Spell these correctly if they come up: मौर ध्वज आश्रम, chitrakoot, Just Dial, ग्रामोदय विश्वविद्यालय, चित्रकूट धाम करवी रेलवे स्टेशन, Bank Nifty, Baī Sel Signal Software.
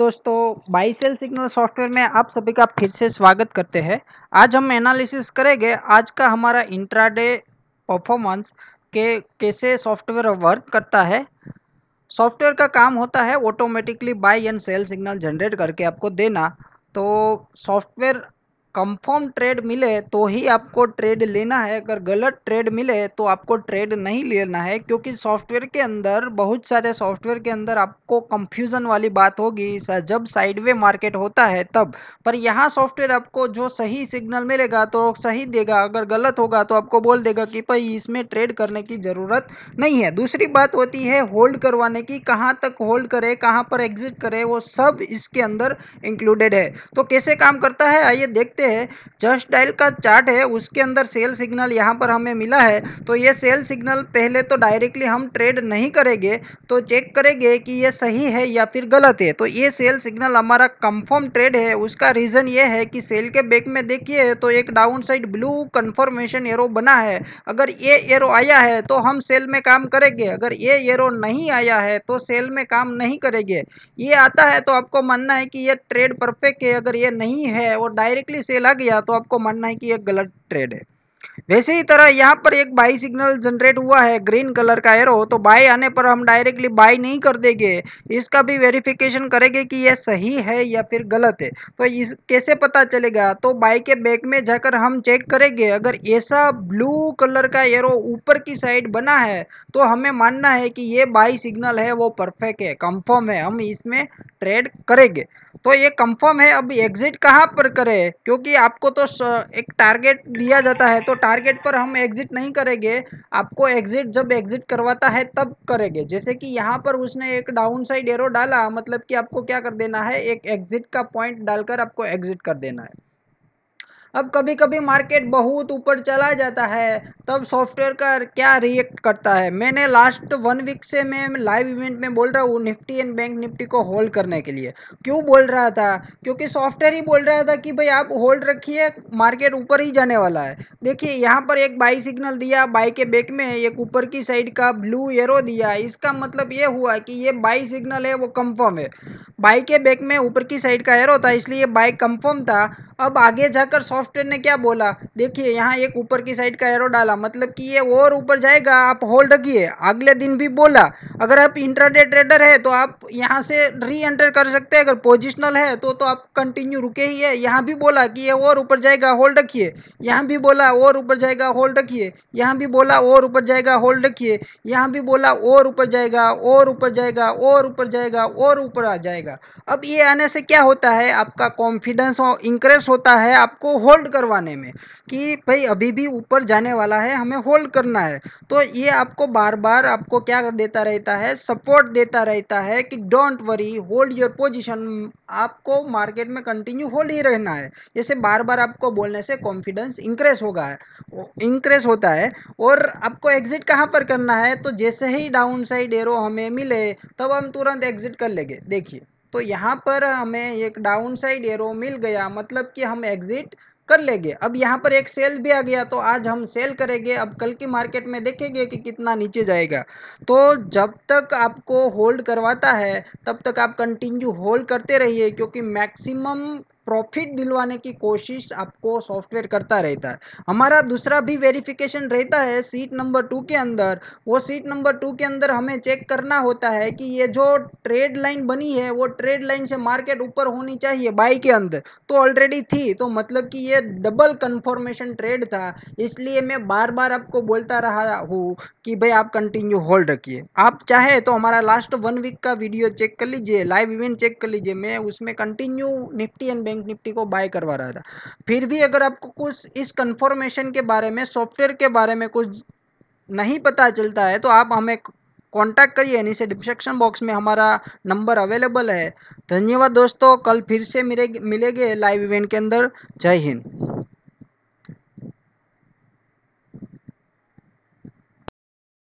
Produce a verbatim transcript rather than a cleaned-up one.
दोस्तों by cell signal software में आप सभी का फिर से स्वागत करते हैं। आज हम एनालिसिस करेंगे आज का हमारा इंट्राडे परफॉर्मेंस के कैसे सॉफ्टवेयर वर्क करता है। सॉफ्टवेयर का काम होता है automatically buy and sell signal generate करके आपको देना। तो सॉफ्टवेयर कंफर्म ट्रेड मिले तो ही आपको ट्रेड लेना है, अगर गलत ट्रेड मिले तो आपको ट्रेड नहीं लेना है, क्योंकि सॉफ्टवेयर के अंदर बहुत सारे सॉफ्टवेयर के अंदर आपको कंफ्यूजन वाली बात होगी जब साइडवे मार्केट होता है तब। पर यहाँ सॉफ्टवेयर आपको जो सही सिग्नल मिलेगा तो सही देगा, अगर गलत होगा तो आपको बोल देगा कि भाई इसमें ट्रेड करने की ज़रूरत नहीं है। दूसरी बात होती है होल्ड करवाने की, कहाँ तक होल्ड करे, कहाँ पर एग्जिट करे, वो सब इसके अंदर इंक्लूडेड है। तो कैसे काम करता है आइए देखते है। जस्ट डायल का चार्ट है, उसके अंदर सेल सिग्नल यहां पर हमें मिला है। तो ये सेल सिग्नल पहले तो डायरेक्टली हम ट्रेड नहीं करेंगे, तो चेक करेंगे कि ये सही है या फिर गलत है। तो ये सेल सिग्नल हमारा कंफर्म ट्रेड है। उसका रीजन ये है कि सेल के बैक में देखिए तो एक down side blue confirmation arrow बना है। अगर ये एरो आया है तो हम सेल में काम करेंगे, अगर ये एरो नहीं आया है तो सेल में काम नहीं करेंगे। ये आता है तो आपको मानना है कि यह ट्रेड परफेक्ट है, अगर ये नहीं है और डायरेक्टली सेल आ गया तो आपको मानना है कि यह गलत ट्रेड है। वैसे ही तरह यहाँ पर एक बाई सिग्नल जनरेट हुआ है ग्रीन कलर का एरो, तो बाई आने पर हम डायरेक्टली बाई नहीं कर देंगे, इसका भी वेरिफिकेशन करेंगे कि यह सही है या फिर गलत है। तो इस कैसे पता चलेगा, तो बाई के बैक में जाकर हम चेक करेंगे। अगर ऐसा ब्लू कलर का एरो ऊपर की साइड बना है तो हमें मानना है कि ये बाई सिग्नल है वो परफेक्ट है, कंफर्म है, हम इसमें ट्रेड करेंगे। तो ये कंफर्म है। अब एग्जिट कहाँ पर करें, क्योंकि आपको तो एक टारगेट दिया जाता है, तो टारगेट पर हम एग्जिट नहीं करेंगे, आपको एग्जिट जब एग्जिट करवाता है तब करेंगे। जैसे कि यहाँ पर उसने एक डाउन साइड एरो डाला, मतलब कि आपको क्या कर देना है, एक एग्जिट का पॉइंट डालकर आपको एग्जिट कर देना है। अब कभी कभी मार्केट बहुत ऊपर चला जाता है, तब सॉफ्टवेयर का क्या रिएक्ट करता है। मैंने लास्ट वन वीक से मैं लाइव इवेंट में बोल रहा हूँ निफ्टी एंड बैंक निफ्टी को होल्ड करने के लिए। क्यों बोल रहा था, क्योंकि सॉफ्टवेयर ही बोल रहा था कि भाई आप होल्ड रखिए, मार्केट ऊपर ही जाने वाला है। देखिए यहाँ पर एक बाई सिग्नल दिया, बाई के बैक में एक ऊपर की साइड का ब्लू एरो दिया, इसका मतलब ये हुआ कि ये बाई सिग्नल है वो कंफर्म है। बाई के बैक में ऊपर की साइड का एरो था इसलिए बाई कंफर्म था। अब आगे जाकर सॉफ्टवेयर ने क्या बोला, देखिए यहाँ एक ऊपर की साइड का एरो डाला, मतलब कि ये और ऊपर जाएगा, आप होल्ड रखिए। अगले दिन भी बोला अगर आप इंट्राडे ट्रेडर है तो आप यहाँ से री एंटर कर सकते हैं, अगर पोजिशनल है तो तो आप कंटिन्यू रुके ही है। यहाँ भी बोला कि ये और ऊपर जाएगा होल्ड रखिए, यहाँ भी बोला और ऊपर जाएगा होल्ड रखिए, यहाँ भी बोला और ऊपर जाएगा होल्ड रखिए, यहाँ भी बोला और ऊपर जाएगा और ऊपर जाएगा और ऊपर जाएगा और ऊपर आ जाएगा। अब ये आने से क्या होता है, आपका कॉन्फिडेंस इंक्रीज होता है आपको होल्ड करवाने में कि भाई अभी भी ऊपर जाने वाला है, हमें होल्ड करना है। तो ये आपको बार बार आपको क्या कर देता रहता है, सपोर्ट देता रहता है कि don't worry, hold your position, आपको मार्केट में कंटिन्यू होल्ड ही रहना है। जैसे बार बार आपको बोलने से कॉन्फिडेंस इंक्रीज होगा, इंक्रीज होता है। और आपको एग्जिट कहाँ पर करना है, तो जैसे ही डाउन साइड एरो हमें मिले तब हम तुरंत एग्जिट कर लेंगे। देखिए तो यहाँ पर हमें एक डाउन साइड एरो मिल गया, मतलब कि हम एग्जिट कर लेंगे। अब यहाँ पर एक सेल भी आ गया तो आज हम सेल करेंगे। अब कल की मार्केट में देखेंगे कि कितना नीचे जाएगा। तो जब तक आपको होल्ड करवाता है तब तक आप कंटिन्यू होल्ड करते रहिए, क्योंकि मैक्सिमम प्रॉफिट दिलवाने की कोशिश आपको सॉफ्टवेयर करता रहता है। हमारा दूसरा भी वेरिफिकेशन रहता है सीट नंबर टू के अंदर। वो सीट नंबर टू के अंदर हमें चेक करना होता है कि ये जो ट्रेड लाइन बनी है वो ट्रेड लाइन से मार्केट ऊपर होनी चाहिए बाई के अंदर, तो ऑलरेडी थी, तो मतलब कि ये डबल कंफर्मेशन ट्रेड था। इसलिए मैं बार बार आपको बोलता रहा हूँ कि भाई आप कंटिन्यू होल्ड रखिए। आप चाहे तो हमारा लास्ट वन वीक का वीडियो चेक कर लीजिए, लाइव इवेंट चेक कर लीजिए, मैं उसमें continue Nifty and bank Nifty को बाय करवा रहा था। फिर भी अगर आपको कुछ इस कंफर्मेशन के बारे में, सॉफ्टवेयर के बारे में कुछ नहीं पता चलता है तो आप हमें कांटेक्ट करिए, नीचे डिस्क्रिप्शन बॉक्स में हमारा नंबर अवेलेबल है। धन्यवाद दोस्तों, कल फिर से मिलेंगे लाइव इवेंट के अंदर। जय हिंद।